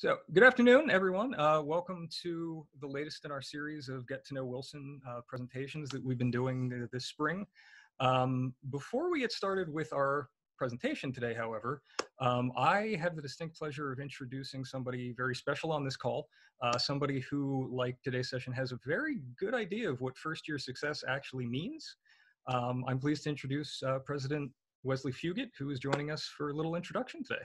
So good afternoon, everyone. Welcome to the latest in our series of Get to Know Wilson presentations that we've been doing this spring. Before we get started with our presentation today, however, I have the distinct pleasure of introducing somebody very special on this call, somebody who, like today's session, has a very good idea of what first-year success actually means. I'm pleased to introduce President Wesley Fugate, who is joining us for a little introduction today.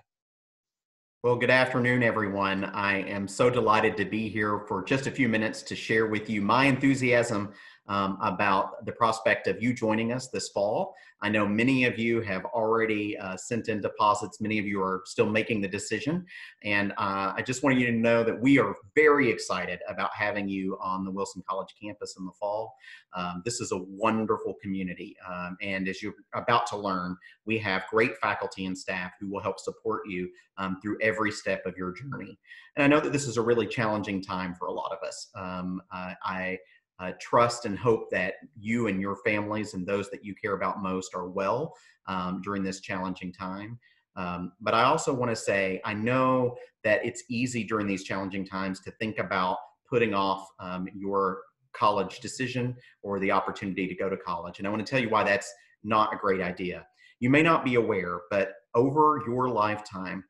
Well, good afternoon, everyone. I am so delighted to be here for just a few minutes to share with you my enthusiasm about the prospect of you joining us this fall. I know many of you have already sent in deposits. Many of you are still making the decision. And I just want you to know that we are very excited about having you on the Wilson College campus in the fall. This is a wonderful community. And as you're about to learn, we have great faculty and staff who will help support you through every step of your journey. And I know that this is a really challenging time for a lot of us. I trust and hope that you and your families and those that you care about most are well during this challenging time. But I also want to say, I know that it's easy during these challenging times to think about putting off your college decision or the opportunity to go to college. And I want to tell you why that's not a great idea. You may not be aware, but over your lifetime,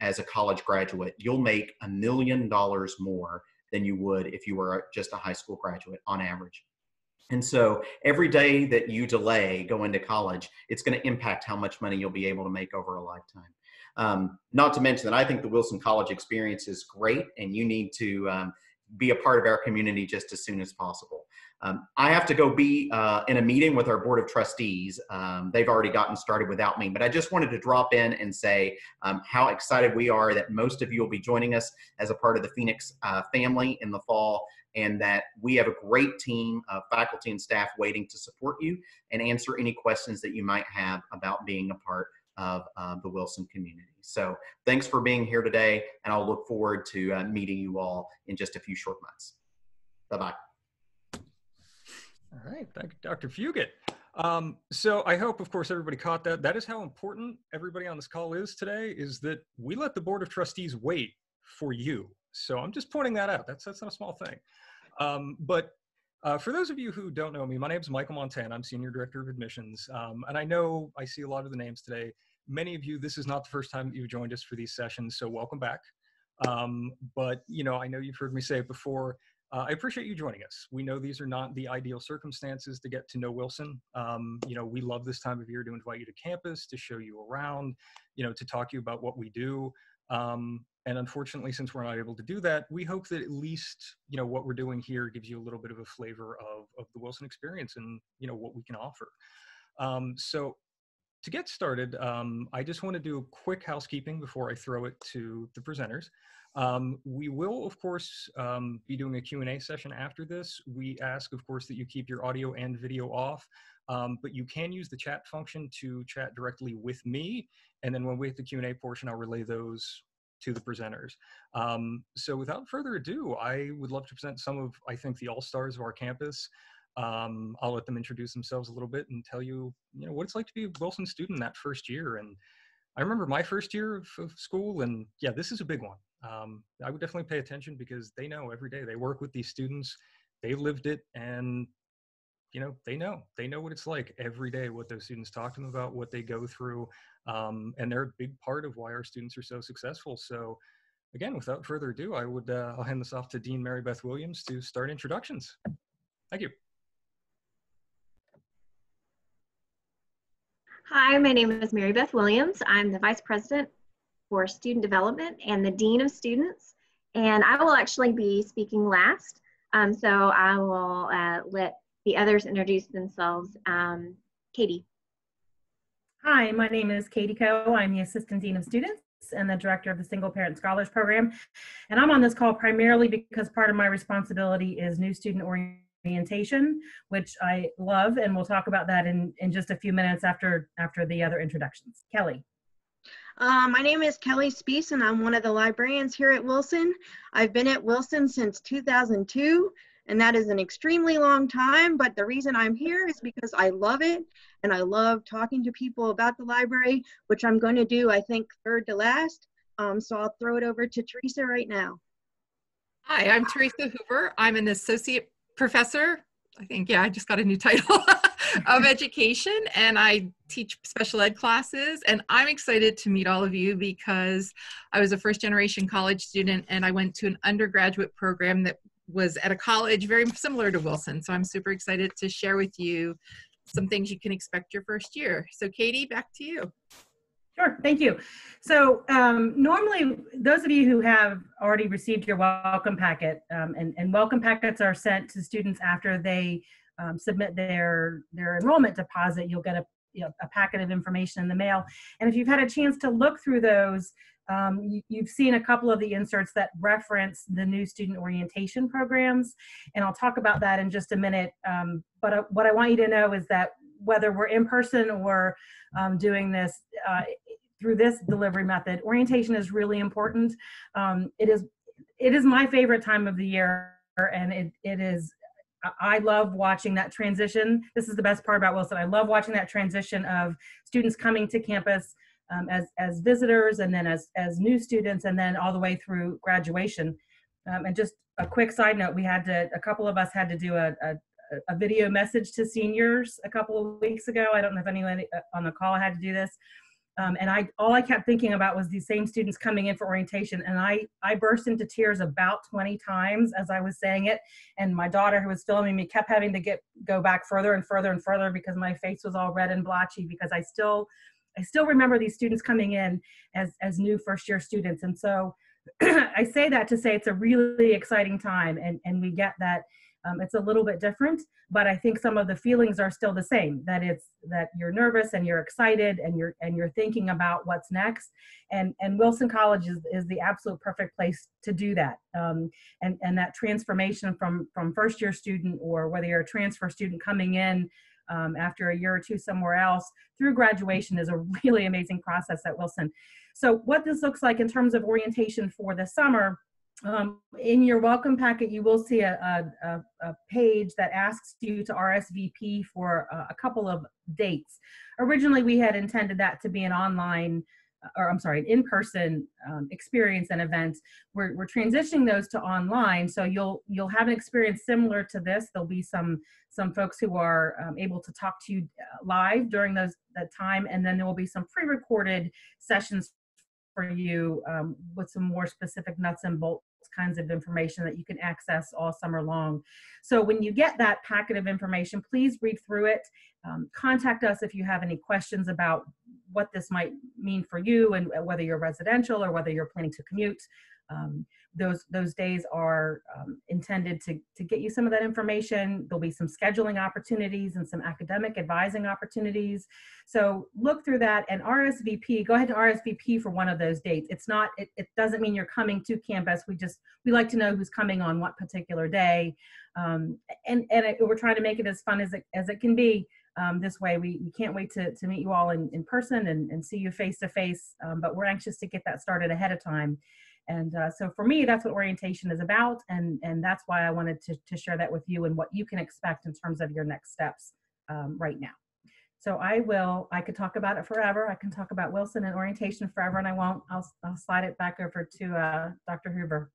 as a college graduate, you'll make $1 million more than you would if you were just a high school graduate on average. And so every day that you delay going to college, it's going to impact how much money you'll be able to make over a lifetime. Not to mention that I think the Wilson College experience is great, and you need to be a part of our community just as soon as possible. I have to go be in a meeting with our Board of Trustees. They've already gotten started without me, but I just wanted to drop in and say how excited we are that most of you will be joining us as a part of the Phoenix family in the fall, and that we have a great team of faculty and staff waiting to support you and answer any questions that you might have about being a part of the Wilson community. So thanks for being here today, and I'll look forward to meeting you all in just a few short months. Bye-bye. All right, thank you, Dr. Fugate. So I hope, of course, everybody caught that. That is how important everybody on this call is today, is that we let the Board of Trustees wait for you. So I'm just pointing that out. That's not a small thing. For those of you who don't know me, my name is Michael Montan. I'm Senior Director of Admissions. And I know I see a lot of the names today. Many of you, this is not the first time that you've joined us for these sessions, so welcome back. But, you know, I know you've heard me say it before. I appreciate you joining us. We know these are not the ideal circumstances to get to know Wilson. You know, we love this time of year to invite you to campus, to show you around, you know, to talk to you about what we do. And unfortunately, since we're not able to do that, we hope that at least, you know, what we're doing here gives you a little bit of a flavor of the Wilson experience and, you know, what we can offer. So to get started, I just want to do a quick housekeeping before I throw it to the presenters. We will, of course, be doing a Q&A session after this. We ask, of course, that you keep your audio and video off, but you can use the chat function to chat directly with me. And then when we hit the Q&A portion, I'll relay those to the presenters. So without further ado, I would love to present some of, I think, the all-stars of our campus. I'll let them introduce themselves a little bit and tell you, you know, what it's like to be a Wilson student that first year. And I remember my first year of school, and yeah, this is a big one. I would definitely pay attention because they know every day. They work with these students, they lived it, and you know, they know what it's like every day, what those students talk to them about, what they go through, and they're a big part of why our students are so successful. So again, without further ado, I would I'll hand this off to Dean Mary Beth Williams to start introductions. Thank you. Hi, my name is Mary Beth Williams. I'm the Vice President for Student Development and the Dean of Students, and I will actually be speaking last, so I will let the others introduce themselves. Katie. Hi, my name is Katie Coe. I'm the Assistant Dean of Students and the Director of the Single Parent Scholars Program, and I'm on this call primarily because part of my responsibility is new student orientation, which I love, and we'll talk about that in just a few minutes after the other introductions. Kelly. My name is Kelly Spees, and I'm one of the librarians here at Wilson. I've been at Wilson since 2002, and that is an extremely long time, but the reason I'm here is because I love it, and I love talking to people about the library, which I'm going to do, I think, third to last. So I'll throw it over to Teresa right now. Hi, I'm Teresa Hoover. I'm an associate professor, I think, yeah, I just got a new title, of education, and I teach special ed classes, and I'm excited to meet all of you because I was a first generation college student and I went to an undergraduate program that was at a college very similar to Wilson. So I'm super excited to share with you some things you can expect your first year. So Katie, back to you. Sure, thank you. So normally, those of you who have already received your welcome packet, and welcome packets are sent to students after they submit their enrollment deposit, you'll get a packet of information in the mail. And if you've had a chance to look through those, you've seen a couple of the inserts that reference the new student orientation programs, and I'll talk about that in just a minute. But what I want you to know is that whether we're in person or doing this through this delivery method, orientation is really important. It is my favorite time of the year, and it is, I love watching that transition. This is the best part about Wilson. I love watching that transition of students coming to campus as visitors, and then as new students, and then all the way through graduation. And just a quick side note, a couple of us had to do a video message to seniors a couple of weeks ago. I don't know if anyone on the call had to do this. And all I kept thinking about was these same students coming in for orientation. And I burst into tears about 20 times as I was saying it. And my daughter, who was filming me, kept having to go back further and further and further because my face was all red and blotchy, because I still remember these students coming in as new first year students. And so I say that to say it's a really exciting time, and we get that. It's a little bit different, but I think some of the feelings are still the same, that you're nervous and you're excited and you're thinking about what's next. And Wilson College is the absolute perfect place to do that. And that transformation from first year student, or whether you're a transfer student coming in after a year or two somewhere else, through graduation, is a really amazing process at Wilson. So what this looks like in terms of orientation for the summer, in your welcome packet, you will see a page that asks you to RSVP for a couple of dates. Originally, we had intended that to be an online, or I'm sorry, an in-person experience and events. We're transitioning those to online, so you'll have an experience similar to this. There'll be some folks who are able to talk to you live during that time, and then there will be some pre-recorded sessions for you with some more specific nuts and bolts kinds of information that you can access all summer long. So when you get that packet of information, please read through it. Contact us if you have any questions about what this might mean for you, and whether you're residential or whether you're planning to commute. Those days are intended to get you some of that information. There'll be some scheduling opportunities and some academic advising opportunities. So look through that and RSVP. Go ahead and RSVP for one of those dates. It doesn't mean you're coming to campus. We like to know who's coming on what particular day. We're trying to make it as fun as it can be. This way, we can't wait to meet you all in person and see you face to face, but we're anxious to get that started ahead of time. And so for me, that's what orientation is about, and that's why I wanted to share that with you and what you can expect in terms of your next steps right now. So I could talk about it forever. I can talk about Wilson and orientation forever, and I won't. I'll slide it back over to Dr. Hoover.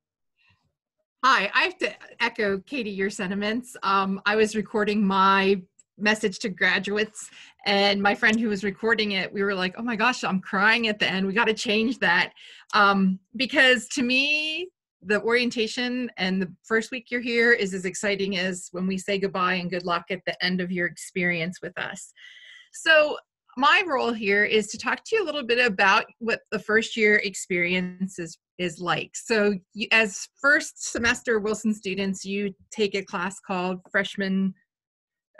Hi, I have to echo, Katie, your sentiments. I was recording my message to graduates, and my friend who was recording it, we were like, oh my gosh, I'm crying at the end. We got to change that. Because to me, the orientation and the first week you're here is as exciting as when we say goodbye and good luck at the end of your experience with us. So my role here is to talk to you a little bit about what the first year experience is like. So you, as first semester Wilson students, you take a class called freshman,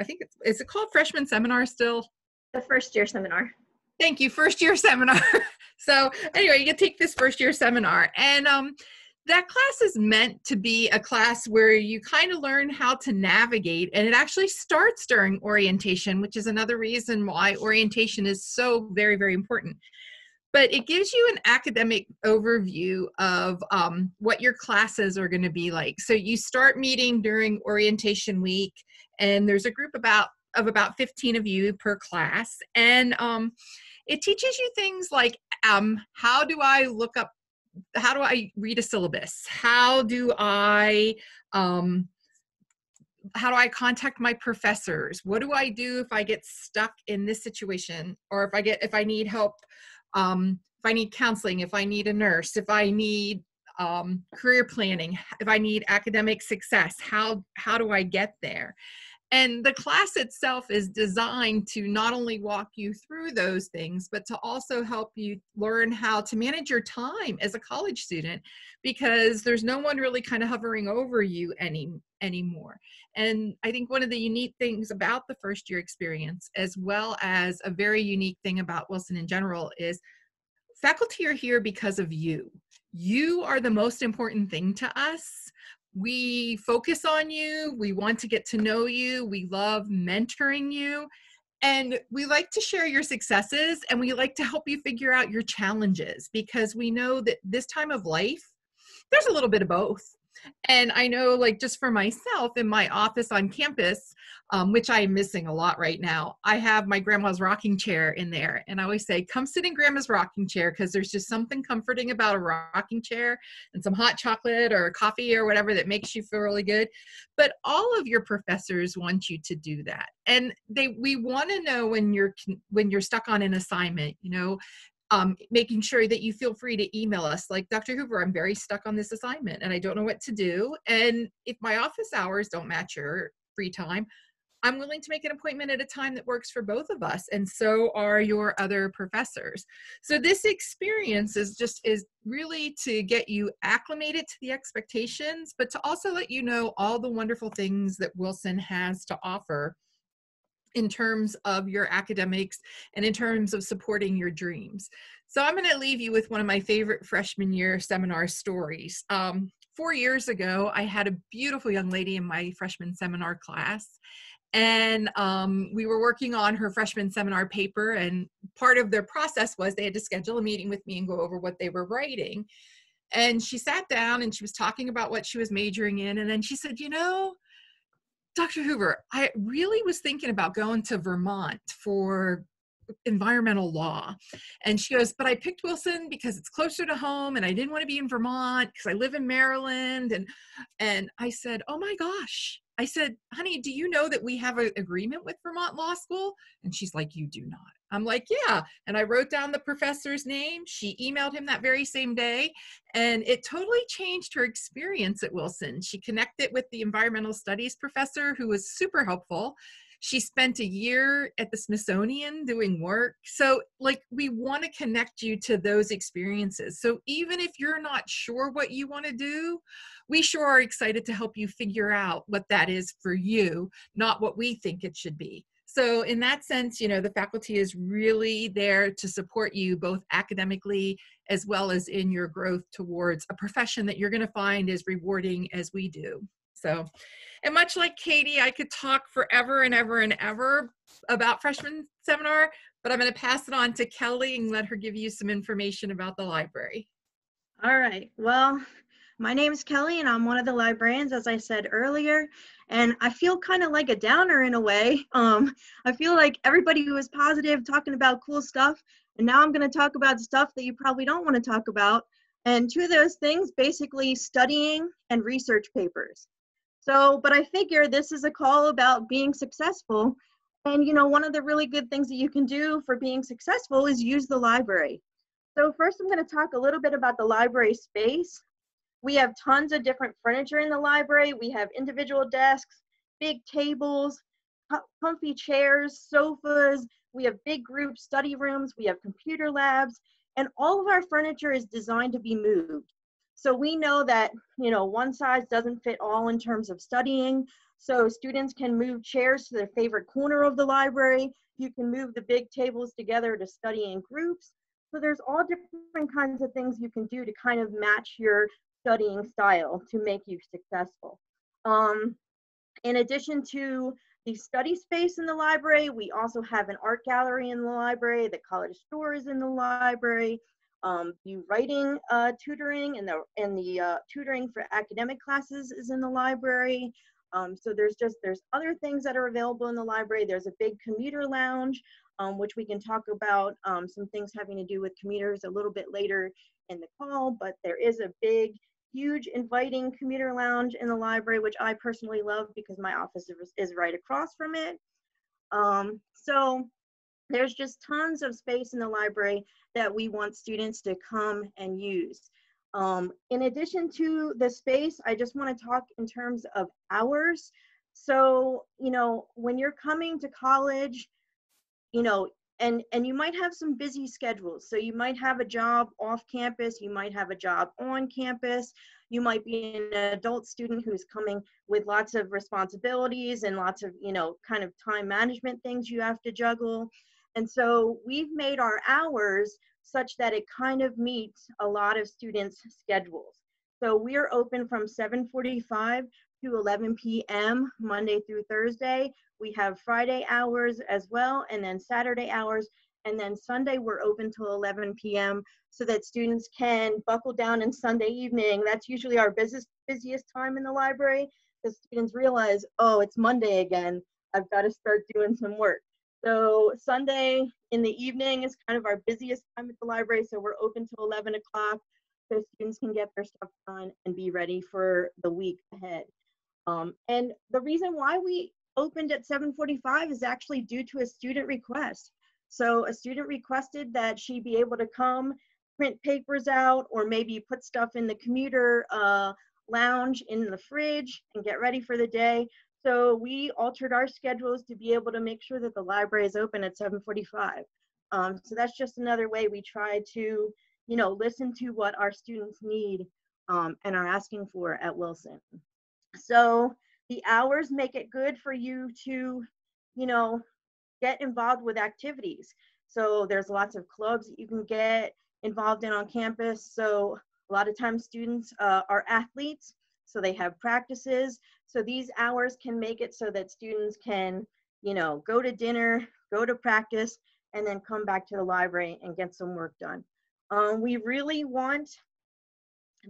I think is it called freshman seminar still? The first year seminar. Thank you, first year seminar. So anyway, you can take this first year seminar. And that class is meant to be a class where you kind of learn how to navigate, and it actually starts during orientation, which is another reason why orientation is so very, very important. But it gives you an academic overview of what your classes are going to be like. So you start meeting during orientation week, and there's a group of about 15 of you per class. And it teaches you things like, how do I look up how do I read a syllabus? How do I contact my professors? What do I do if I get stuck in this situation, or if I need help, if I need counseling, if I need a nurse, if I need career planning, if I need academic success? How do I get there? And the class itself is designed to not only walk you through those things, but to also help you learn how to manage your time as a college student, because there's no one really kind of hovering over you anymore. And I think one of the unique things about the first year experience, as well as a very unique thing about Wilson in general, is faculty are here because of you. You are the most important thing to us. We focus on you, we want to get to know you, we love mentoring you, and we like to share your successes, and we like to help you figure out your challenges, because we know that this time of life, there's a little bit of both. And I know, like, just for myself, in my office on campus, which I am missing a lot right now, I have my grandma's rocking chair in there. And I always say, come sit in grandma's rocking chair, because there's just something comforting about a rocking chair and some hot chocolate or coffee or whatever that makes you feel really good. But all of your professors want you to do that. And we want to know when you're stuck on an assignment, you know, making sure that you feel free to email us, like, Dr. Hoover, I'm very stuck on this assignment and I don't know what to do. And if my office hours don't match your free time, I'm willing to make an appointment at a time that works for both of us. And so are your other professors. So this experience is really to get you acclimated to the expectations, but to also let you know all the wonderful things that Wilson has to offer in terms of your academics and in terms of supporting your dreams. So I'm going to leave you with one of my favorite freshman year seminar stories. 4 years ago, I had a beautiful young lady in my freshman seminar class, and we were working on her freshman seminar paper, and part of their process was they had to schedule a meeting with me and go over what they were writing. And she sat down and she was talking about what she was majoring in, and then she said, you know, Dr. Hoover, I really was thinking about going to Vermont for environmental law. And she goes, but I picked Wilson because it's closer to home, and I didn't want to be in Vermont because I live in Maryland. And I said, oh my gosh. I said, honey, do you know that we have an agreement with Vermont Law School? And she's like, you do not. I'm like, yeah. And I wrote down the professor's name. She emailed him that very same day. And it totally changed her experience at Wilson. She connected with the environmental studies professor, who was super helpful. She spent a year at the Smithsonian doing work. So, like, we want to connect you to those experiences. So even if you're not sure what you want to do, we sure are excited to help you figure out what that is for you, not what we think it should be. So in that sense, you know, the faculty is really there to support you both academically as well as in your growth towards a profession that you're going to find as rewarding as we do. So, and much like Katie, I could talk forever and ever about freshman seminar, but I'm going to pass it on to Kelly and let her give you some information about the library. All right. Well, my name is Kelly, and I'm one of the librarians, as I said earlier, and I feel kind of like a downer in a way. I feel like everybody was positive talking about cool stuff, and now I'm going to talk about stuff that you probably don't want to talk about, and two of those things, basically studying and research papers. So, but I figure this is a call about being successful, and, you know, one of the really good things that you can do for being successful is use the library. So first, I'm going to talk a little bit about the library space. We have tons of different furniture in the library. We have individual desks, big tables, comfy chairs, sofas. We have big group study rooms. We have computer labs, and all of our furniture is designed to be moved. So we know that, you know, one size doesn't fit all in terms of studying. So students can move chairs to their favorite corner of the library. You can move the big tables together to study in groups. So there's all different kinds of things you can do to kind of match your studying style to make you successful. In addition to the study space in the library, we also have an art gallery in the library, the college store is in the library, the writing tutoring and the tutoring for academic classes is in the library. So there's other things that are available in the library. There's a big commuter lounge, which we can talk about some things having to do with commuters a little bit later in the call, but there is a big, huge, inviting commuter lounge in the library, which I personally love because my office is right across from it. So there's just tons of space in the library that we want students to come and use. In addition to the space, I just want to talk in terms of hours. So, you know, when you're coming to college, you know, and you might have some busy schedules. So you might have a job off campus, you might have a job on campus, you might be an adult student who's coming with lots of responsibilities and lots of, you know, kind of time management things you have to juggle. And so we've made our hours such that it kind of meets a lot of students' schedules. So we're open from 7:45 to 11 p.m. Monday through Thursday. We have Friday hours as well, and then Saturday hours, and then Sunday we're open till 11 p.m. so that students can buckle down in Sunday evening. That's usually our busiest time in the library, because students realize, oh, it's Monday again, I've got to start doing some work. So Sunday in the evening is kind of our busiest time at the library, so we're open till 11 o'clock so students can get their stuff done and be ready for the week ahead. And the reason why we opened at 7:45 is actually due to a student request. So a student requested that she be able to come print papers out or maybe put stuff in the commuter lounge in the fridge and get ready for the day. So we altered our schedules to be able to make sure that the library is open at 7:45. So that's just another way we try to, you know, listen to what our students need and are asking for at Wilson. So the hours make it good for you to, you know, get involved with activities. So there's lots of clubs that you can get involved in on campus. So a lot of times students are athletes, so they have practices. So these hours can make it so that students can, you know, go to dinner, go to practice, and then come back to the library and get some work done. We really want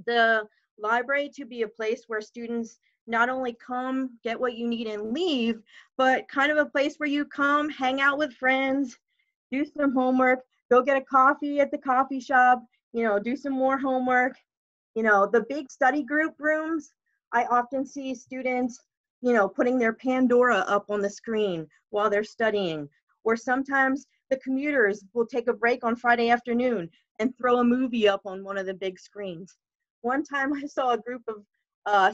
the library to be a place where students not only come, get what you need and leave, but kind of a place where you come, hang out with friends, do some homework, go get a coffee at the coffee shop, you know, do some more homework. You know, the big study group rooms, I often see students, you know, putting their Pandora up on the screen while they're studying. Or sometimes the commuters will take a break on Friday afternoon and throw a movie up on one of the big screens. One time I saw a group of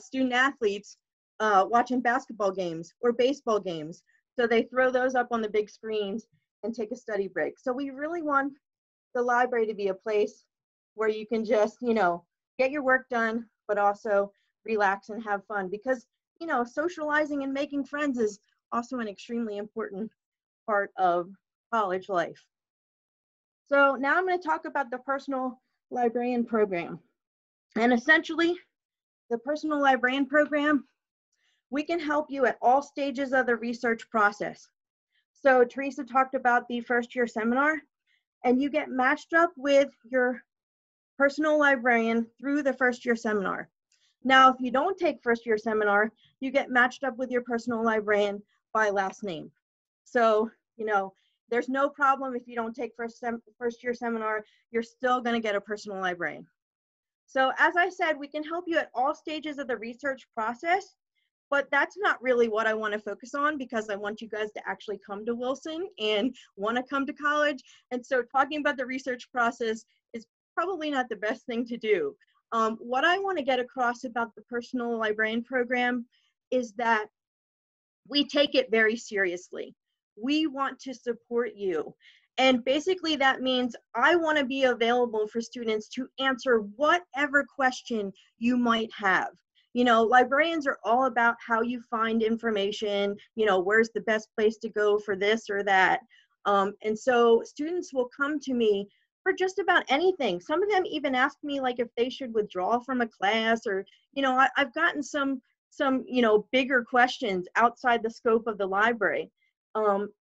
student athletes watching basketball games or baseball games. So they throw those up on the big screens and take a study break. So we really want the library to be a place where you can just, you know, get your work done, but also relax and have fun, because, you know, socializing and making friends is also an extremely important part of college life. So now I'm going to talk about the personal librarian program. And essentially, the personal librarian program, we can help you at all stages of the research process. So Teresa talked about the first year seminar, and you get matched up with your personal librarian through the first year seminar. Now, if you don't take first year seminar, you get matched up with your personal librarian by last name. So, you know, there's no problem if you don't take first year seminar, you're still gonna get a personal librarian. So as I said, we can help you at all stages of the research process, but that's not really what I want to focus on, because I want you guys to actually come to Wilson and want to come to college. And so talking about the research process is probably not the best thing to do. What I want to get across about the personal librarian program is that we take it very seriously. We want to support you. And basically that means I want to be available for students to answer whatever question you might have. You know, librarians are all about how you find information, you know, where's the best place to go for this or that. And so students will come to me for just about anything. Some of them even ask me like if they should withdraw from a class, or, you know, I've gotten some, you know, bigger questions outside the scope of the library.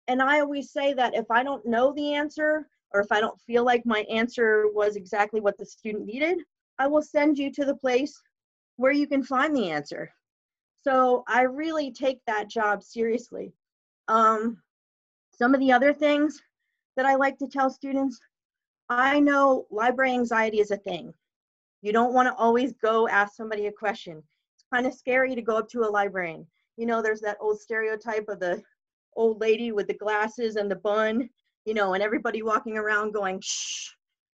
And I always say that if I don't know the answer, or if I don't feel like my answer was exactly what the student needed, I will send you to the place where you can find the answer. So I really take that job seriously. Some of the other things that I like to tell students, I know library anxiety is a thing. You don't want to always go ask somebody a question. It's kind of scary to go up to a librarian. You know, there's that old stereotype of the old lady with the glasses and the bun, you know, and everybody walking around going, shh.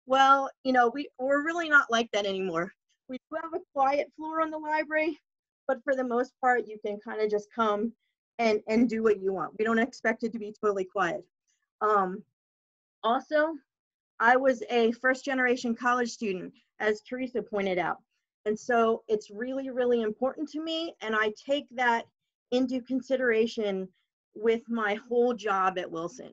Well, you know, we're really not like that anymore. We do have a quiet floor in the library, but for the most part, you can kind of just come and do what you want. We don't expect it to be totally quiet. Also, I was a first-generation college student, as Teresa pointed out. And so it's really, really important to me, and I take that into consideration with my whole job at Wilson.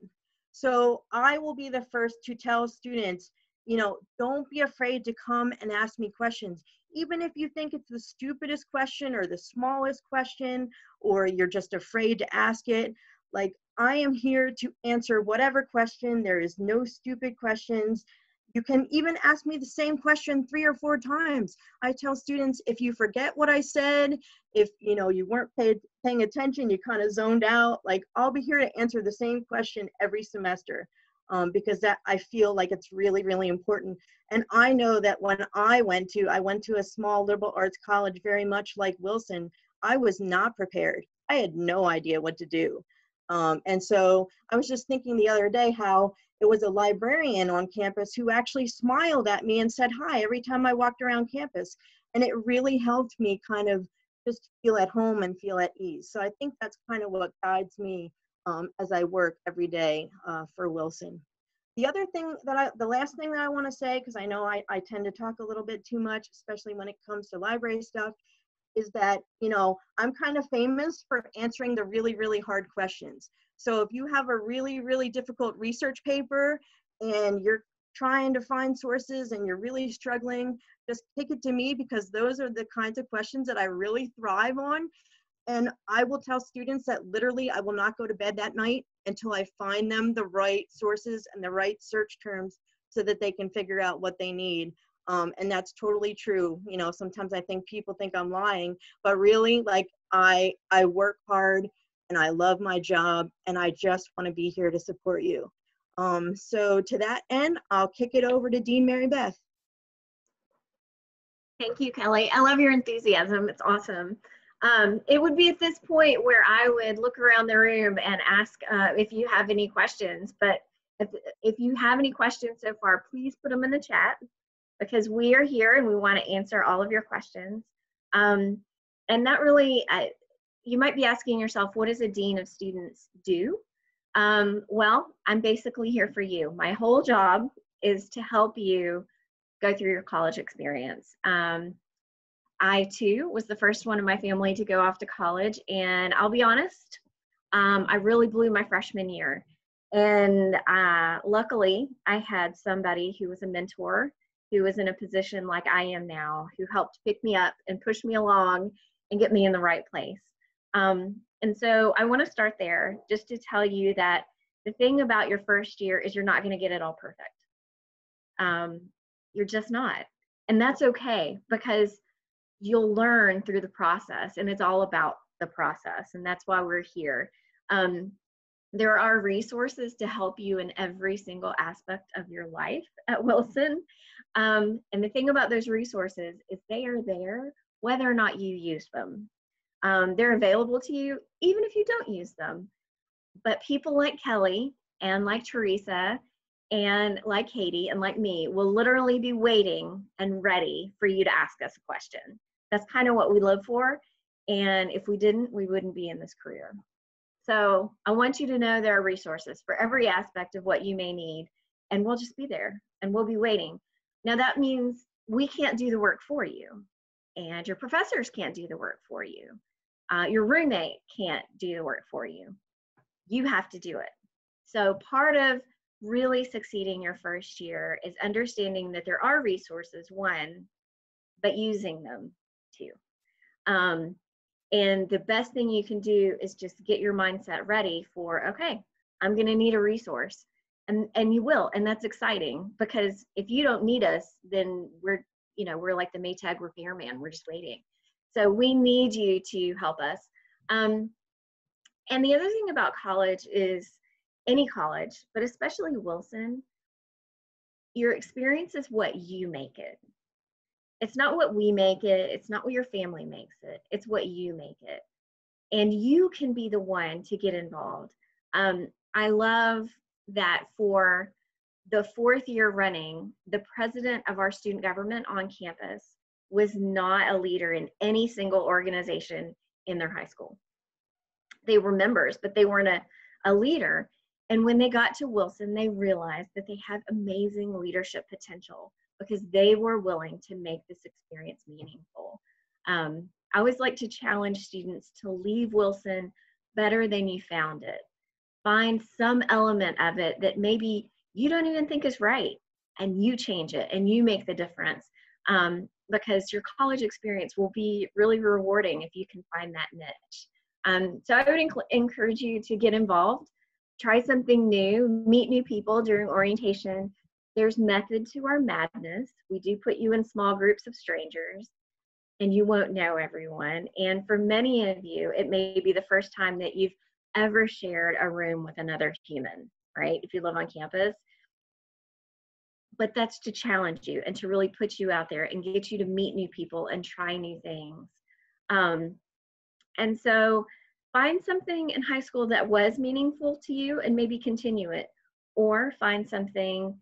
So I will be the first to tell students, you know, don't be afraid to come and ask me questions. Even if you think it's the stupidest question or the smallest question, or you're just afraid to ask it, like, I am here to answer whatever question. There is no stupid questions. You can even ask me the same question 3 or 4 times. I tell students, if you forget what I said, if you know you weren't paying attention, you kind of zoned out, like, I'll be here to answer the same question every semester, because that, I feel like it's really, really important. And I know that when I went to a small liberal arts college very much like Wilson, I was not prepared. I had no idea what to do. And so I was just thinking the other day how it was a librarian on campus who actually smiled at me and said hi every time I walked around campus. And it really helped me kind of just feel at home and feel at ease. So I think that's kind of what guides me as I work every day for Wilson. The other thing that the last thing that I want to say, because I know I tend to talk a little bit too much, especially when it comes to library stuff, is that, you know, I'm kind of famous for answering the really, really hard questions. So if you have a really, really difficult research paper and you're trying to find sources and you're really struggling, just take it to me, because those are the kinds of questions that I really thrive on. And I will tell students that literally I will not go to bed that night until I find them the right sources and the right search terms so that they can figure out what they need. And that's totally true. You know, sometimes I think people think I'm lying, but really, like, I work hard and I love my job and I just want to be here to support you. So to that end, I'll kick it over to Dean Mary Beth. Thank you, Kelly. I love your enthusiasm. It's awesome. It would be at this point where I would look around the room and ask if you have any questions, but if you have any questions so far, please put them in the chat, because we are here and we want to answer all of your questions. And that really, you might be asking yourself, what does a dean of students do? Well, I'm basically here for you. My whole job is to help you go through your college experience. I too was the first one in my family to go off to college, and I'll be honest, I really blew my freshman year. And luckily, I had somebody who was a mentor, who was in a position like I am now, who helped pick me up and push me along and get me in the right place. And so I want to start there just to tell you that the thing about your first year is you're not going to get it all perfect. You're just not. And that's okay, because you'll learn through the process, and it's all about the process, and that's why we're here. There are resources to help you in every single aspect of your life at Wilson. And the thing about those resources is they are there whether or not you use them. They're available to you even if you don't use them. But people like Kelly and like Teresa and like Katie and like me will literally be waiting and ready for you to ask us a question. That's kind of what we live for. And if we didn't, we wouldn't be in this career. So I want you to know there are resources for every aspect of what you may need, and we'll just be there and we'll be waiting. Now that means we can't do the work for you, and your professors can't do the work for you. Your roommate can't do the work for you. You have to do it. So part of really succeeding your first year is understanding that there are resources, one, but using them, two. And the best thing you can do is just get your mindset ready for, okay, I'm going to need a resource. And you will. And that's exciting, because if you don't need us, then we're like the Maytag repairman. We're just waiting. So we need you to help us. And the other thing about college is any college, but especially Wilson, your experience is what you make it. It's not what we make it. It's not what your family makes it. It's what you make it. And you can be the one to get involved. I love that for the fourth year running, the president of our student government on campus was not a leader in any single organization in their high school. They were members, but they weren't a leader. And when they got to Wilson, they realized that they have amazing leadership potential because they were willing to make this experience meaningful. I always like to challenge students to leave Wilson better than you found it. Find some element of it that maybe you don't even think is right, and you change it and you make the difference, because your college experience will be really rewarding if you can find that niche. So I would encourage you to get involved, try something new, meet new people during orientation. There's method to our madness. We do put you in small groups of strangers, and you won't know everyone. And for many of you, it may be the first time that you've ever shared a room with another human, right? If you live on campus. But that's to challenge you and to really put you out there and get you to meet new people and try new things. And so find something in high school that was meaningful to you and maybe continue it, or find something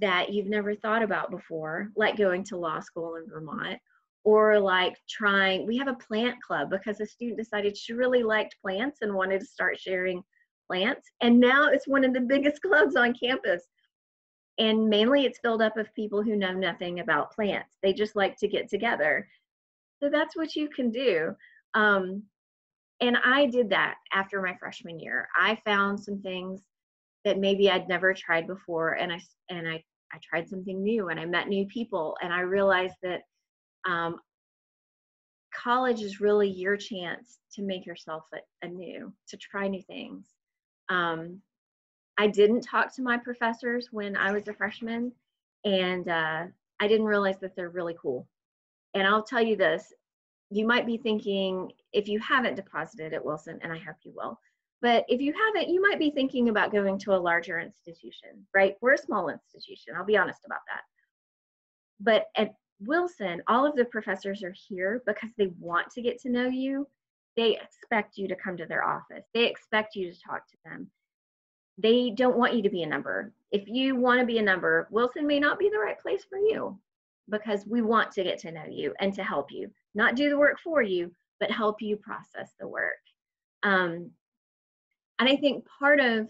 that you've never thought about before, like going to law school in Vermont, or like trying, we have a plant club because a student decided she really liked plants and wanted to start sharing plants. And now it's one of the biggest clubs on campus. And mainly it's filled up of people who know nothing about plants. They just like to get together. So that's what you can do. And I did that after my freshman year. I found some things that maybe I'd never tried before, and I tried something new, and I met new people, and I realized that college is really your chance to make yourself anew, to try new things. I didn't talk to my professors when I was a freshman, and I didn't realize that they're really cool. And I'll tell you this, you might be thinking, if you haven't deposited at Wilson, and I hope you will, but if you haven't, you might be thinking about going to a larger institution, right? We're a small institution, I'll be honest about that. But at Wilson, all of the professors are here because they want to get to know you. They expect you to come to their office. They expect you to talk to them. They don't want you to be a number. If you want to be a number, Wilson may not be the right place for you, because we want to get to know you and to help you, not do the work for you, but help you process the work. And I think part of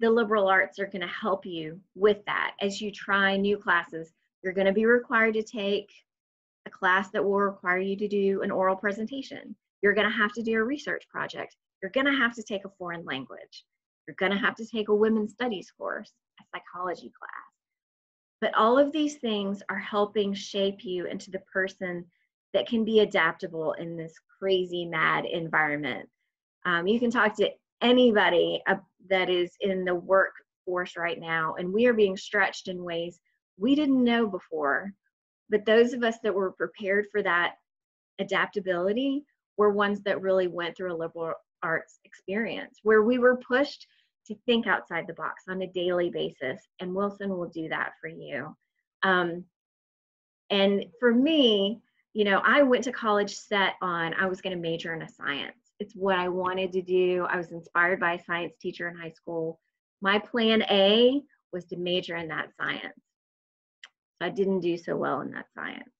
the liberal arts are going to help you with that. As you try new classes, you're going to be required to take a class that will require you to do an oral presentation. You're going to have to do a research project. You're going to have to take a foreign language. You're going to have to take a women's studies course, a psychology class. But all of these things are helping shape you into the person that can be adaptable in this crazy, mad environment. You can talk to anybody that is in the workforce right now, and we are being stretched in ways we didn't know before, but those of us that were prepared for that adaptability were ones that really went through a liberal arts experience where we were pushed to think outside the box on a daily basis, and Wilson will do that for you. And for me, you know, I went to college set on I was going to major in a science. It's what I wanted to do. I was inspired by a science teacher in high school. My plan A was to major in that science. I didn't do so well in that science.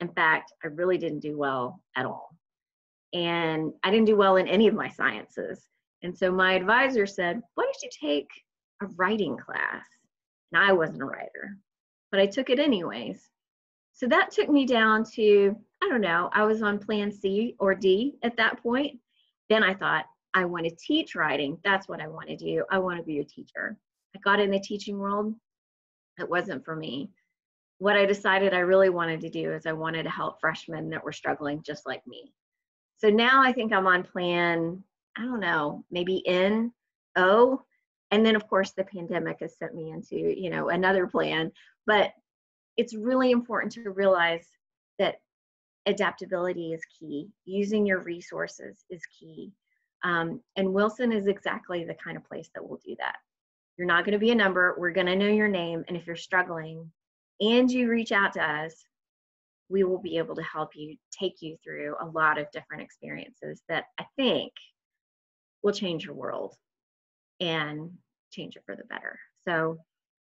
In fact, I really didn't do well at all. And I didn't do well in any of my sciences. And so my advisor said, why don't you take a writing class? And I wasn't a writer, but I took it anyways. So that took me down to, I don't know, I was on plan C or D at that point. Then I thought, I want to teach writing. That's what I want to do. I want to be a teacher. I got in the teaching world. It wasn't for me. What I decided I really wanted to do is I wanted to help freshmen that were struggling just like me. So now I think I'm on plan, I don't know, maybe N, O. And then of course the pandemic has sent me into, you know, another plan. But it's really important to realize that adaptability is key. Using your resources is key. And Wilson is exactly the kind of place that will do that. You're not going to be a number. We're going to know your name. And if you're struggling and you reach out to us, we will be able to help you, take you through a lot of different experiences that I think will change your world and change it for the better. So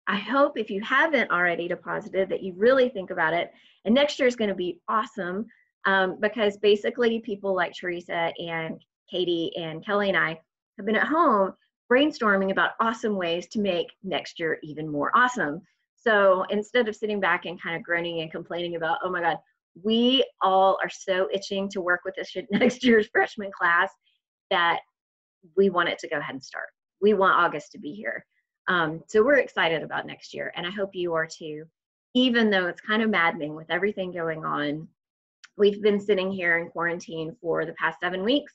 I hope, if you haven't already deposited, that you really think about it. And next year is going to be awesome because basically people like Teresa and Katie and Kelly and I have been at home brainstorming about awesome ways to make next year even more awesome. So instead of sitting back and kind of groaning and complaining about, oh my God, we all are so itching to work with this next year's freshman class that we want it to go ahead and start. We want August to be here. So we're excited about next year, and I hope you are too, even though it's kind of maddening with everything going on. We've been sitting here in quarantine for the past 7 weeks,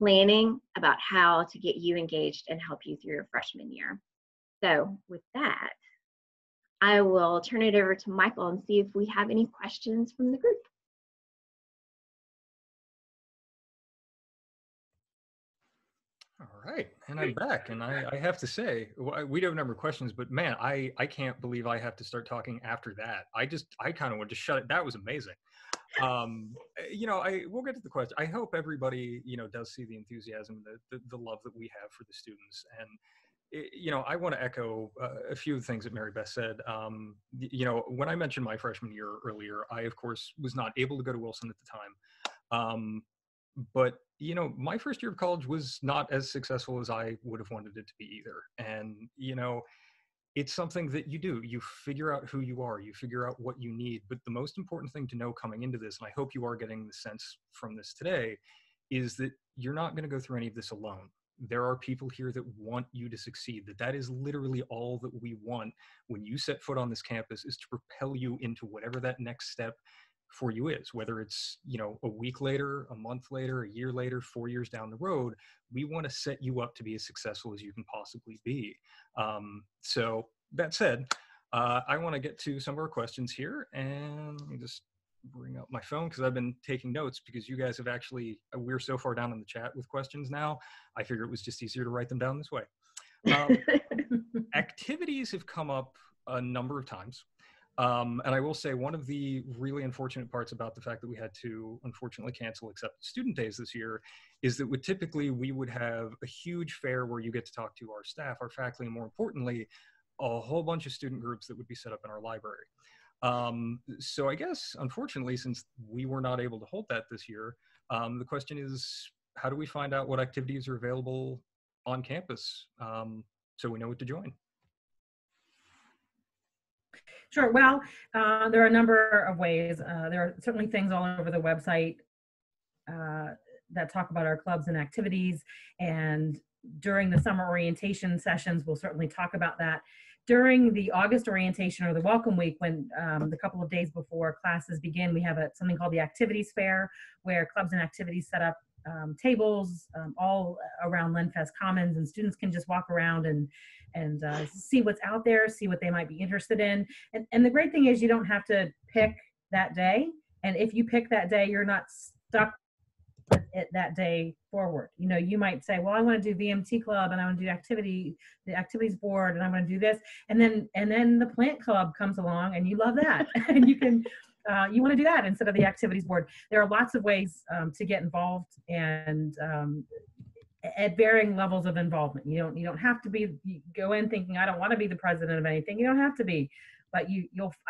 planning about how to get you engaged and help you through your freshman year. So with that, I will turn it over to Michael and see if we have any questions from the group. All right, and I'm back, and I have to say, we don't have a number of questions, but man, I can't believe I have to start talking after that. I kind of want to shut it. That was amazing. You know, we'll get to the question. I hope everybody, you know, does see the enthusiasm, the love that we have for the students. And, you know, I want to echo a few things that Mary Beth said. You know, when I mentioned my freshman year earlier, I, of course, was not able to go to Wilson at the time. But, you know, my first year of college was not as successful as I would have wanted it to be either. And, you know, it's something that you do. You figure out who you are. You figure out what you need. But the most important thing to know coming into this, and I hope you are getting the sense from this today, is that you're not going to go through any of this alone. There are people here that want you to succeed. That is literally all that we want when you set foot on this campus, is to propel you into whatever that next step for you is, whether it's, you know, a week later, a month later, a year later, 4 years down the road. We want to set you up to be as successful as you can possibly be. So that said, I want to get to some of our questions here, and let me just bring up my phone because I've been taking notes, because you guys have actually, we're so far down in the chat with questions now, I figure it was just easier to write them down this way. Activities have come up a number of times. And I will say, one of the really unfortunate parts about the fact that we had to unfortunately cancel accepted student days this year is that we would have a huge fair where you get to talk to our staff, our faculty, and more importantly, a whole bunch of student groups that would be set up in our library. So I guess, unfortunately, since we were not able to hold that this year, the question is, how do we find out what activities are available on campus so we know what to join? Sure. Well, there are a number of ways. There are certainly things all over the website that talk about our clubs and activities. And during the summer orientation sessions, we'll certainly talk about that. During the August orientation, or the welcome week, when the couple of days before classes begin, we have something called the Activities Fair, where clubs and activities set up tables all around LenFest Commons, and students can just walk around and see what's out there, see what they might be interested in. And the great thing is, you don't have to pick that day. And if you pick that day, you're not stuck with it that day forward. You know, you might say, well, I want to do VMT club, and I want to do the activities board, and I'm going to do this. And then the plant club comes along and you love that. And you can, you want to do that instead of the activities board. There are lots of ways to get involved, and at varying levels of involvement. You don't have to be, you go in thinking, I don't want to be the president of anything. You don't have to be, but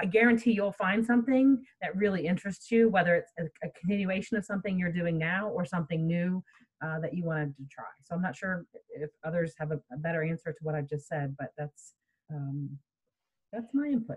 I guarantee you'll find something that really interests you, whether it's a continuation of something you're doing now or something new that you wanted to try. So I'm not sure if others have a better answer to what I've just said, but that's my input.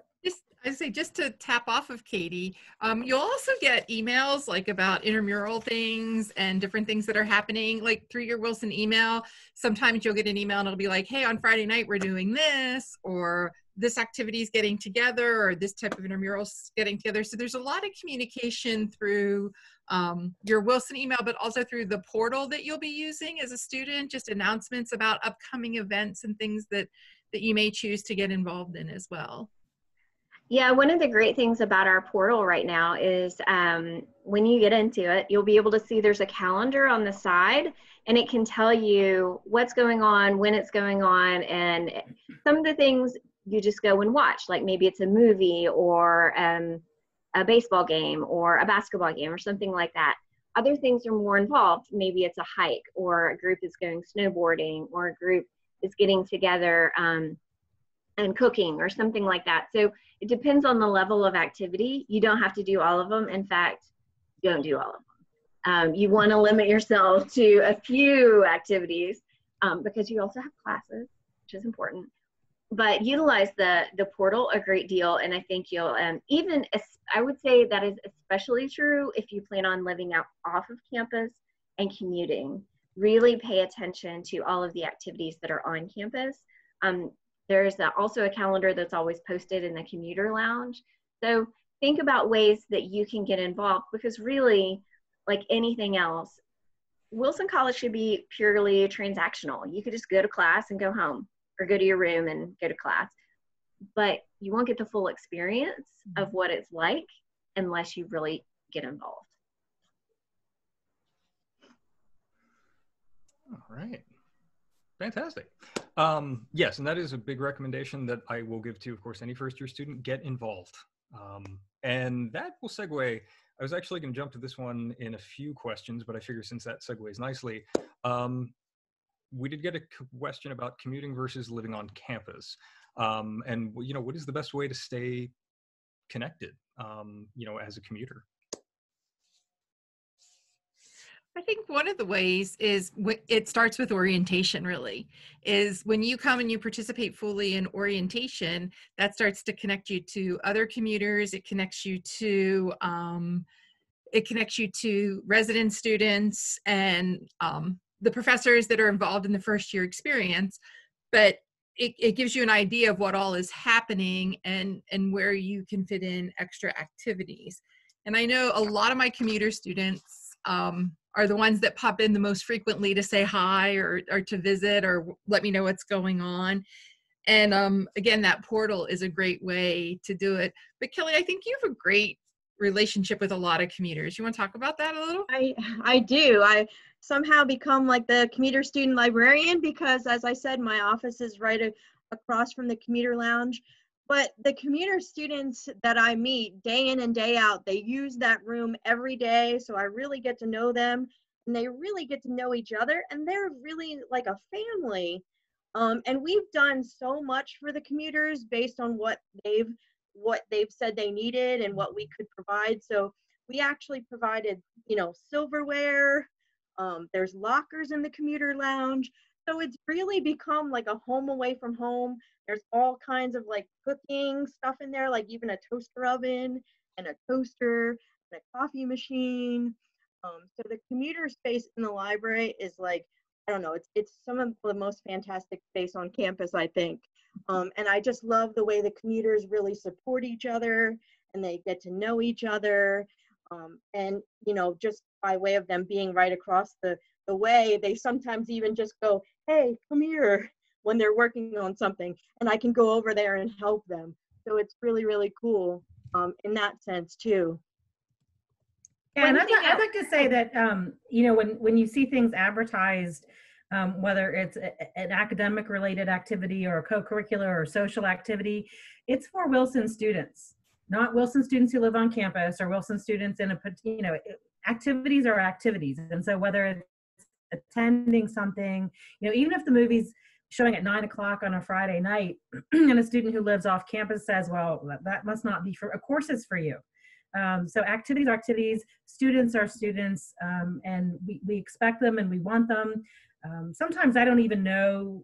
I'd say, just to tap off of Katie, you'll also get emails like about intramural things and different things that are happening, like through your Wilson email. Sometimes you'll get an email and it'll be like, hey, on Friday night, we're doing this, or this activity is getting together, or this type of intramural is getting together. So there's a lot of communication through your Wilson email, but also through the portal that you'll be using as a student, just announcements about upcoming events and things that you may choose to get involved in as well. Yeah, one of the great things about our portal right now is when you get into it, you'll be able to see there's a calendar on the side, and it can tell you what's going on, when it's going on, and some of the things you just go and watch, like maybe it's a movie or a baseball game or a basketball game or something like that. Other things are more involved. Maybe it's a hike, or a group is going snowboarding, or a group is getting together and cooking or something like that. So it depends on the level of activity. You don't have to do all of them. In fact, you don't do all of them. You want to limit yourself to a few activities because you also have classes, which is important. But utilize the portal a great deal, and I think you'll I would say that is especially true if you plan on living out off of campus and commuting. Really pay attention to all of the activities that are on campus. There's also a calendar that's always posted in the commuter lounge. So think about ways that you can get involved, because really, like anything else, Wilson College should be purely transactional. You could just go to class and go home, or go to your room and go to class. But you won't get the full experience of what it's like unless you really get involved. All right. Fantastic. Yes, and that is a big recommendation that I will give to, of course, any first-year student. Get involved. And that will segue. I was actually going to jump to this one in a few questions, but I figure since that segues nicely, we did get a question about commuting versus living on campus. And, you know, what is the best way to stay connected, you know, as a commuter? I think one of the ways is, it starts with orientation, really, is when you come and you participate fully in orientation, that starts to connect you to other commuters. It connects you to, resident students and the professors that are involved in the first year experience, but it gives you an idea of what all is happening and where you can fit in extra activities. And I know a lot of my commuter students are the ones that pop in the most frequently to say hi or to visit or let me know what's going on. And again, that portal is a great way to do it. But Kelly, I think you have a great relationship with a lot of commuters. You want to talk about that a little? I do. I somehow become like the commuter student librarian because, as I said, my office is right across from the commuter lounge. But the commuter students that I meet day in and day out, they use that room every day, so I really get to know them, and they really get to know each other, and they're really like a family. And we've done so much for the commuters based on what they've said they needed and what we could provide. So we actually provided, you know, silverware. There's lockers in the commuter lounge. So it's really become like a home away from home. There's all kinds of like cooking stuff in there, like even a toaster oven and a toaster and a coffee machine. So the commuter space in the library is like, I don't know, it's some of the most fantastic space on campus, I think. And I just love the way the commuters really support each other and they get to know each other. And, you know, just by way of them being right across the way, they sometimes even just go, hey, come here, when they're working on something, and I can go over there and help them. So it's really, really cool in that sense, too. Yeah, and I'd like to say that, you know, when you see things advertised, whether it's an academic related activity or a co-curricular or social activity, it's for Wilson students, not Wilson students who live on campus or Wilson students in a, you know, activities are activities. And so whether it's attending something, you know, even if the movie's showing at 9 o'clock on a Friday night and a student who lives off campus says, well, that must not be for, of course it's for you. So activities are activities, students are students, and we expect them and we want them. Sometimes I don't even know,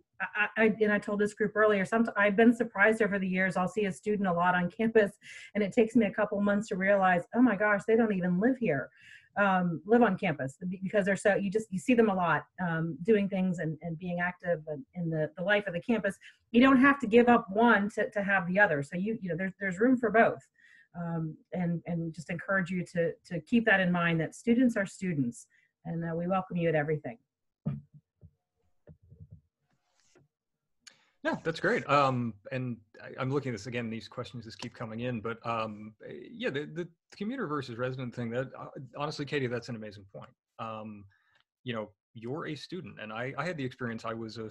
and I told this group earlier, I've been surprised over the years. I'll see a student a lot on campus, and it takes me a couple months to realize, oh my gosh, they don't even live here, live on campus, because they're so, you see them a lot doing things and being active in the life of the campus. You don't have to give up one to have the other. So you know, there's room for both. And just encourage you to keep that in mind, that students are students, and we welcome you at everything. Yeah, that's great. And I'm looking at this again, these questions just keep coming in, but yeah, the commuter versus resident thing, that honestly, Katie, that's an amazing point. You know, you're a student, and I had the experience. I was a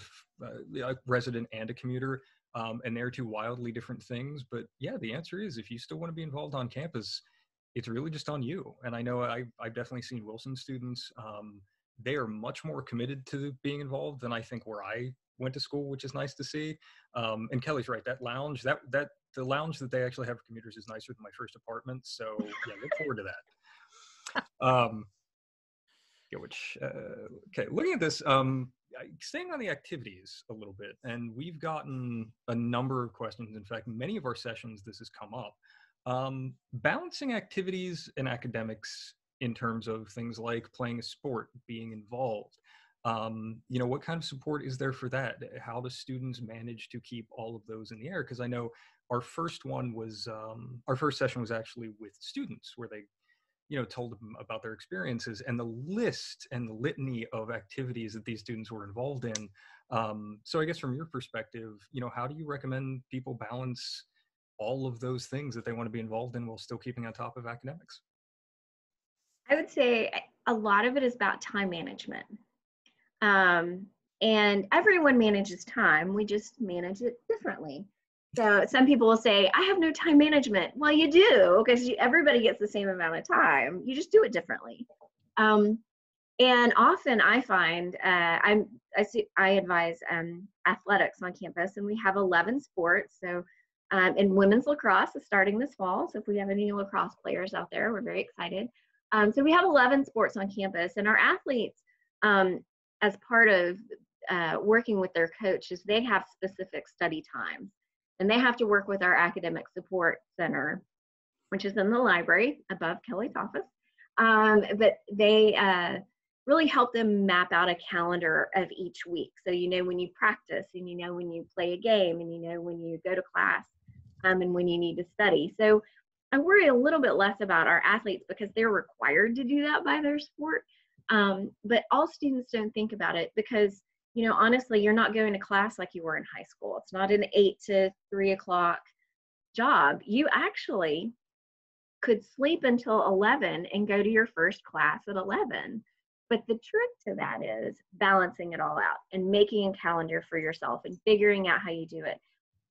resident and a commuter, and they're two wildly different things. But yeah, the answer is, if you still want to be involved on campus, it's really just on you. And I know I've definitely seen Wilson students. They are much more committed to being involved than I think where I went to school, which is nice to see. And Kelly's right, that lounge, the lounge that they actually have for commuters is nicer than my first apartment. So yeah, look forward to that. Yeah, which, okay, looking at this, staying on the activities a little bit, and we've gotten a number of questions. In fact, many of our sessions, this has come up. Balancing activities and academics in terms of things like playing a sport, being involved. You know, what kind of support is there for that? How do students manage to keep all of those in the air? Because I know our first one was, our first session was actually with students, where they, you know, told them about their experiences, and the list and the litany of activities that these students were involved in. So I guess from your perspective, you know, how do you recommend people balance all of those things that they want to be involved in while still keeping on top of academics? I would say a lot of it is about time management. And everyone manages time. We just manage it differently. So some people will say, I have no time management. Well, you do, because everybody gets the same amount of time. You just do it differently. And often I find, I advise athletics on campus, and we have 11 sports. So, and women's lacrosse is starting this fall. So if we have any lacrosse players out there, we're very excited. So we have 11 sports on campus, and our athletes, as part of working with their coaches, they have specific study times. And they have to work with our academic support center, which is in the library above Kelly's office. But they really help them map out a calendar of each week. So you know when you practice, and you know when you play a game, and you know when you go to class, and when you need to study. So I worry a little bit less about our athletes because they're required to do that by their sport. But all students don't think about it because, you know, honestly, you're not going to class like you were in high school. It's not an 8 to 3 o'clock job. You actually could sleep until 11 and go to your first class at 11. But the trick to that is balancing it all out and making a calendar for yourself and figuring out how you do it.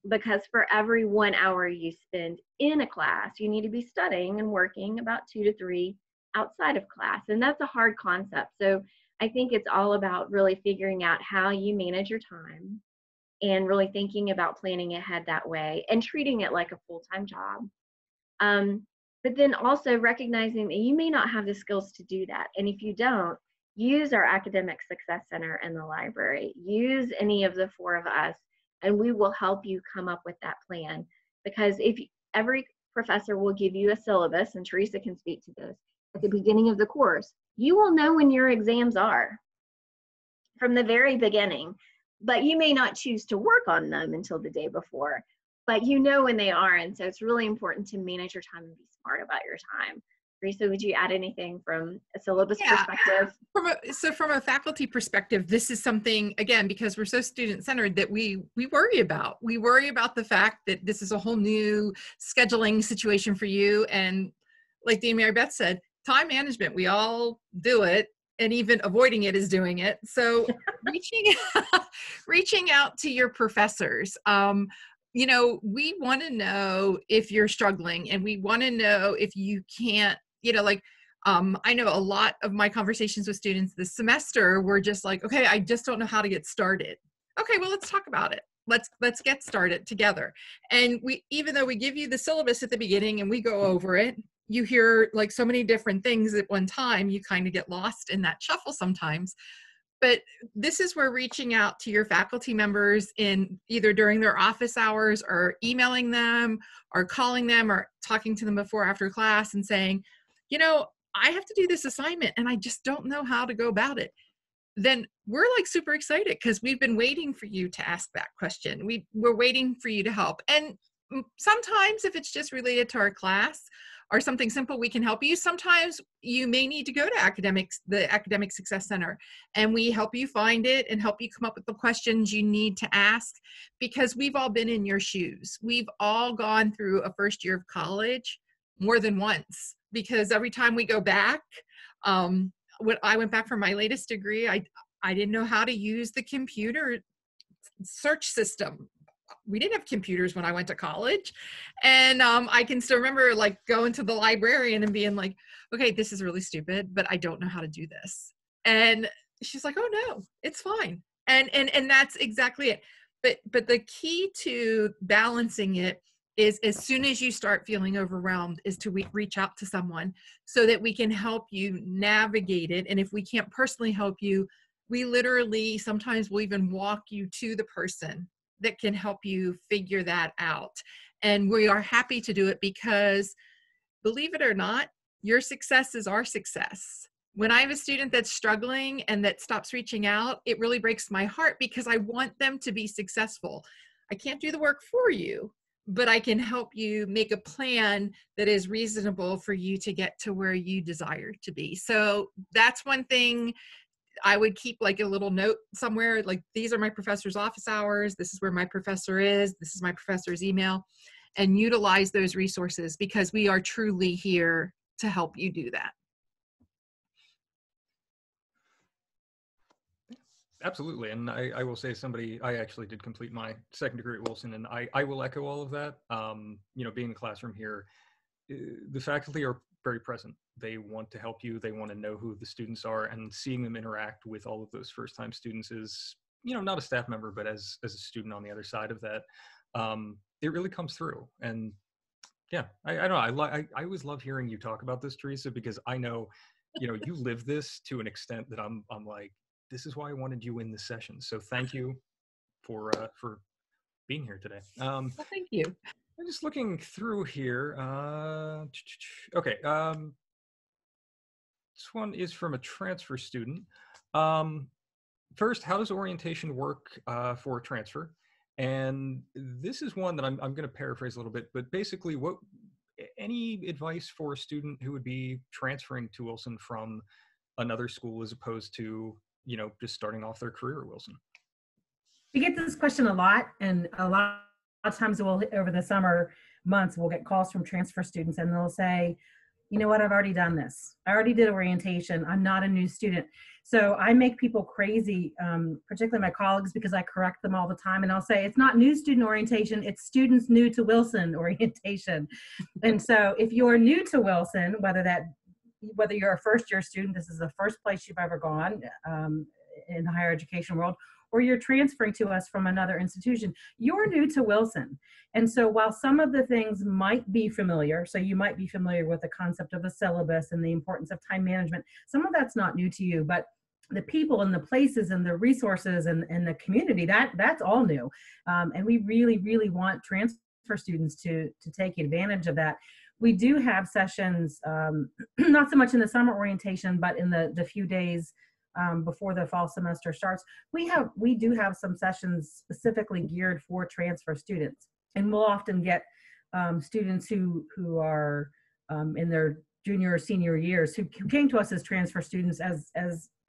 Because for every 1 hour you spend in a class, you need to be studying and working about 2 to 3 outside of class. And that's a hard concept. So I think it's all about really figuring out how you manage your time and really thinking about planning ahead that way and treating it like a full-time job. But then also recognizing that you may not have the skills to do that. And if you don't, use our Academic Success Center in the library. Use any of the four of us, and we will help you come up with that plan. Because if every professor will give you a syllabus, and Teresa can speak to this, at the beginning of the course, you will know when your exams are from the very beginning, but you may not choose to work on them until the day before, but you know when they are. And so it's really important to manage your time and be smart about your time. Teresa, would you add anything from a syllabus perspective? From a faculty perspective, this is something, again, because we're so student-centered, that we worry about. We worry about the fact that this is a whole new scheduling situation for you. And like Dean Mary Beth said, time management, we all do it, and even avoiding it is doing it. So reaching out to your professors. You know, we want to know if you're struggling, and we want to know if you can't, you know, like, I know a lot of my conversations with students this semester were just like, okay, I just don't know how to get started. Okay, well, let's talk about it. Let's get started together. And we, even though we give you the syllabus at the beginning and we go over it, you hear like so many different things at one time, you kind of get lost in that shuffle sometimes. But this is where reaching out to your faculty members in either during their office hours, or emailing them, or calling them, or talking to them before or after class and saying, you know, I have to do this assignment and I just don't know how to go about it. Then we're like super excited because we've been waiting for you to ask that question. We're waiting for you to help. And sometimes if it's just related to our class, or something simple, we can help you. Sometimes you may need to go to the Academic Success Center, and we help you find it and help you come up with the questions you need to ask, because we've all been in your shoes. We've all gone through a first year of college more than once, because every time we go back, when I went back for my latest degree, I didn't know how to use the computer search system. We didn't have computers when I went to college. And I can still remember like going to the librarian and being like, okay, this is really stupid, but I don't know how to do this. And she's like, oh no, it's fine. And that's exactly it. But the key to balancing it is, as soon as you start feeling overwhelmed, is to reach out to someone so that we can help you navigate it. And if we can't personally help you, we literally sometimes will even walk you to the person that can help you figure that out. And we are happy to do it, because believe it or not, your success is our success. When I have a student that's struggling and that stops reaching out, it really breaks my heart, because I want them to be successful. I can't do the work for you, but I can help you make a plan that is reasonable for you to get to where you desire to be. So that's one thing. I would keep like a little note somewhere, like, these are my professor's office hours, this is where my professor is, this is my professor's email, and utilize those resources, because we are truly here to help you do that. Absolutely. And I will say, I actually did complete my second degree at Wilson, and I will echo all of that. You know, being in the classroom here, the faculty are very present. They want to help you. They want to know who the students are, and seeing them interact with all of those first-time students is, you know, not a staff member, but as a student on the other side of that, it really comes through. And yeah, I don't know. I always love hearing you talk about this, Teresa, because I know, you know, you live this to an extent that I'm like, this is why I wanted you in this session. So thank you for being here today. Well, thank you. I'm just looking through here. Okay, this one is from a transfer student. First, how does orientation work for a transfer? And this is one that I'm going to paraphrase a little bit, but basically, any advice for a student who would be transferring to Wilson from another school, as opposed to, you know, just starting off their career at Wilson? We get this question a lot, and a lot of times we'll, over the summer months, we'll get calls from transfer students, and they'll say, you know what, I've already done this. I already did orientation. I'm not a new student. So I make people crazy, particularly my colleagues, because I correct them all the time. And I'll say, it's not new student orientation, it's students new to Wilson orientation. And so if you're new to Wilson, whether you're a first year student, this is the first place you've ever gone in the higher education world, or you're transferring to us from another institution, you're new to Wilson. And so while some of the things might be familiar, so you might be familiar with the concept of a syllabus and the importance of time management, some of that's not new to you, but the people and the places and the resources and the community, that's all new. And we really, really want transfer students to take advantage of that. We do have sessions, not so much in the summer orientation, but in the few days before the fall semester starts, we do have some sessions specifically geared for transfer students, and we'll often get students who are in their junior or senior years who came to us as transfer students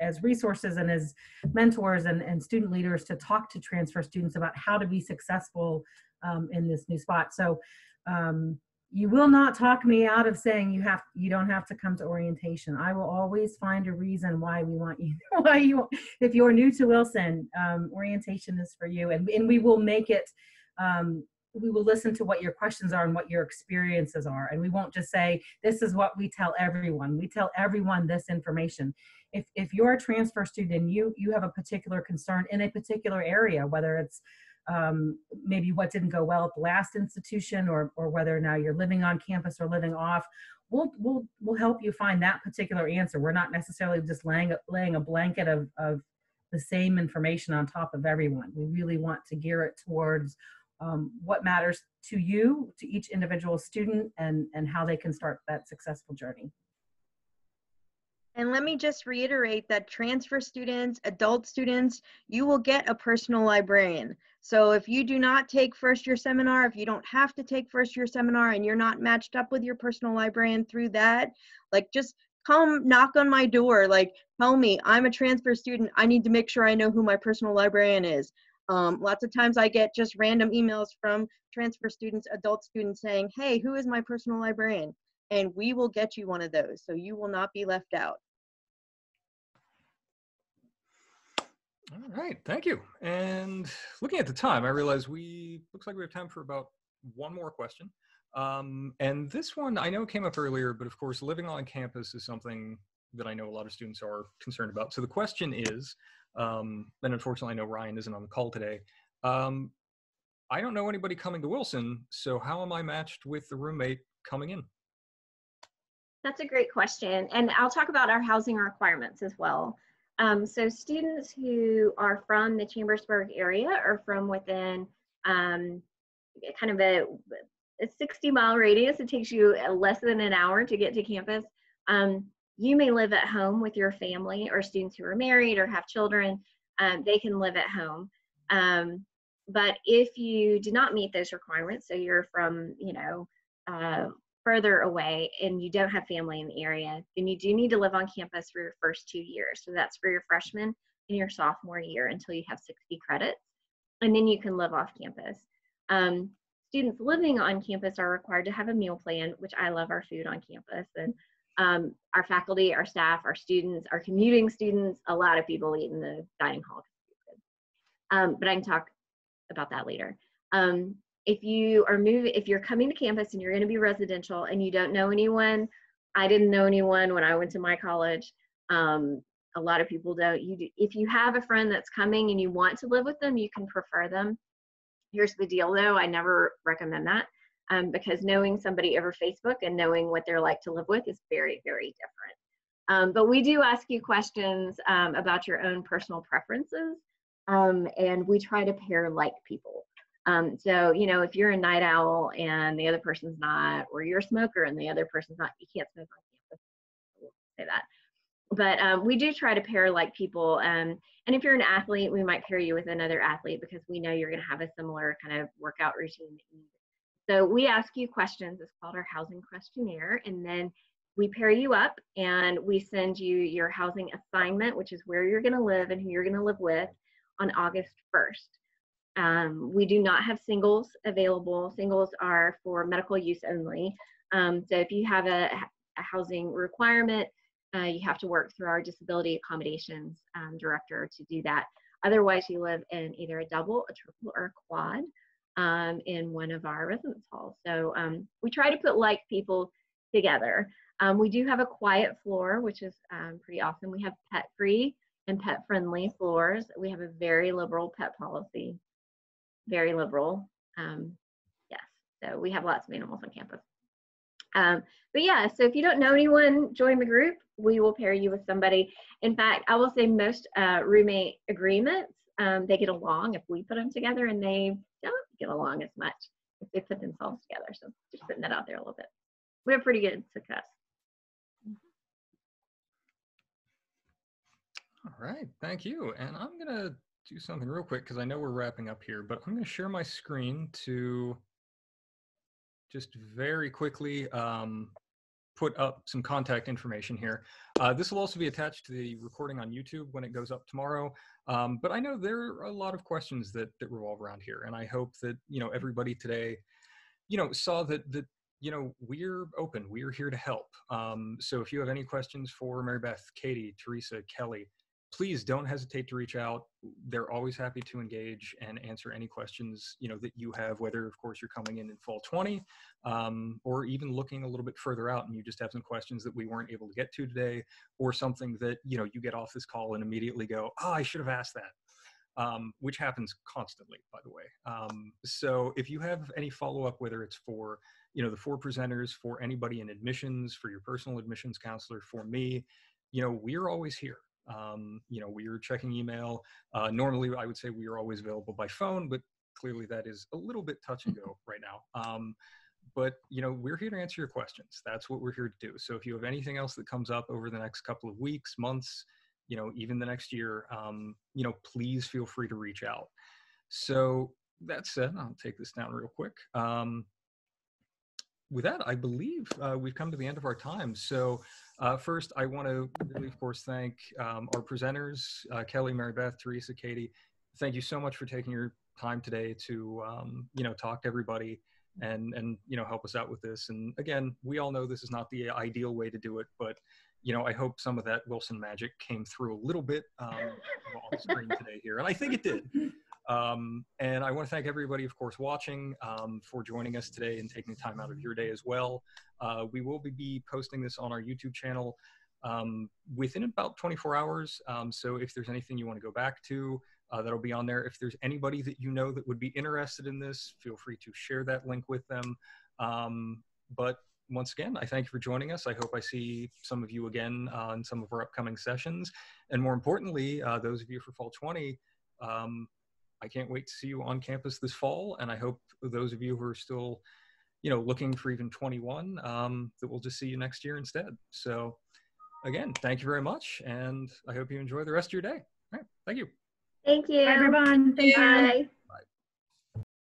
as resources and as mentors and student leaders to talk to transfer students about how to be successful in this new spot. So you will not talk me out of saying you don't have to come to orientation. I will always find a reason why we want you. If you're new to Wilson, orientation is for you, and we will make it. We will listen to what your questions are and what your experiences are, and we won't just say this is what we tell everyone. We tell everyone this information. If you're a transfer student, you have a particular concern in a particular area, whether it's maybe what didn't go well at the last institution, or whether now you're living on campus or living off, we'll help you find that particular answer. We're not necessarily just laying a blanket of the same information on top of everyone. We really want to gear it towards what matters to you, to each individual student, and how they can start that successful journey. And let me just reiterate that transfer students, adult students, you will get a personal librarian. So if you do not take first year seminar, if you don't have to take first year seminar and you're not matched up with your personal librarian through that, like just come knock on my door, like tell me I'm a transfer student. I need to make sure I know who my personal librarian is. Lots of times I get just random emails from transfer students, adult students saying, hey, who is my personal librarian? And we will get you one of those. So you will not be left out. All right, thank you. And looking at the time, I realize looks like we have time for about one more question. And this one I know came up earlier, but of course, living on campus is something that I know a lot of students are concerned about. So the question is, and unfortunately I know Ryan isn't on the call today, I don't know anybody coming to Wilson, so how am I matched with the roommate coming in? That's a great question. And I'll talk about our housing requirements as well. So students who are from the Chambersburg area or from within kind of a 60-mile radius, it takes you less than an hour to get to campus. You may live at home with your family, or students who are married or have children, they can live at home. But if you do not meet those requirements, so you're from, you know, further away and you don't have family in the area, then you do need to live on campus for your first 2 years. So that's for your freshman and your sophomore year until you have 60 credits, and then you can live off campus. Students living on campus are required to have a meal plan, which I love our food on campus, and our faculty, our staff, our students, our commuting students, a lot of people eat in the dining hall. But I can talk about that later. If you're coming to campus and you're going to be residential and you don't know anyone, I didn't know anyone when I went to my college. A lot of people don't. If you have a friend that's coming and you want to live with them, you can prefer them. Here's the deal though, I never recommend that because knowing somebody over Facebook and knowing what they're like to live with is very, very different. But we do ask you questions about your own personal preferences and we try to pair like people. So, you know, if you're a night owl and the other person's not, or you're a smoker and the other person's not, you can't smoke on campus, say that. But we do try to pair like people. And if you're an athlete, we might pair you with another athlete because we know you're going to have a similar kind of workout routine. So we ask you questions. It's called our housing questionnaire. And then we pair you up and we send you your housing assignment, which is where you're going to live and who you're going to live with on August 1st. We do not have singles available. Singles are for medical use only. So if you have a housing requirement, you have to work through our disability accommodations director to do that. Otherwise, you live in either a double, a triple, or a quad in one of our residence halls. So we try to put like people together. We do have a quiet floor, which is pretty awesome. We have pet-free and pet-friendly floors. We have a very liberal pet policy. Very liberal, yes. So we have lots of animals on campus. But yeah, so if you don't know anyone, join the group. We will pair you with somebody. In fact, I will say most roommate agreements, they get along if we put them together, and they don't get along as much if they put themselves together. So just putting that out there a little bit. We have pretty good success. All right, thank you. And I'm gonna do something real quick because I know we're wrapping up here, but I'm going to share my screen to just very quickly put up some contact information here. This will also be attached to the recording on YouTube when it goes up tomorrow. But I know there are a lot of questions that revolve around here, and I hope that everybody today saw that we're open, we're here to help. So if you have any questions for Mary Beth, Katie, Teresa, Kelly, please don't hesitate to reach out. They're always happy to engage and answer any questions that you have, whether, of course, you're coming in fall 20 or even looking a little bit further out and you just have some questions that we weren't able to get to today, or something that you get off this call and immediately go, oh, I should have asked that, which happens constantly, by the way. So if you have any follow-up, whether it's for the four presenters, for anybody in admissions, for your personal admissions counselor, for me, we're always here. We're checking email. Normally, I would say we are always available by phone, but clearly that is a little bit touch and go right now. But, you know, we're here to answer your questions. That's what we're here to do. So if you have anything else that comes up over the next couple of weeks, months, you know, even the next year, you know, please feel free to reach out. So that said, I'll take this down real quick. With that, I believe we've come to the end of our time. So first, I want to really, of course, thank our presenters, Kelly, Mary Beth, Teresa, Katie. Thank you so much for taking your time today to, you know, talk to everybody and, you know, help us out with this. And again, we all know this is not the ideal way to do it, but, you know, I hope some of that Wilson magic came through a little bit on screen today here. And I think it did. And I want to thank everybody, of course, watching for joining us today and taking time out of your day as well. We will be posting this on our YouTube channel within about 24 hours. So if there's anything you want to go back to, that'll be on there. If there's anybody that you know that would be interested in this, feel free to share that link with them. But once again, I thank you for joining us. I hope I see some of you again in some of our upcoming sessions. And more importantly, those of you for Fall 20, I can't wait to see you on campus this fall. And I hope those of you who are still, you know, looking for even 21, that we'll just see you next year instead. So again, thank you very much. And I hope you enjoy the rest of your day. All right, thank you. Thank you, everyone. Bye.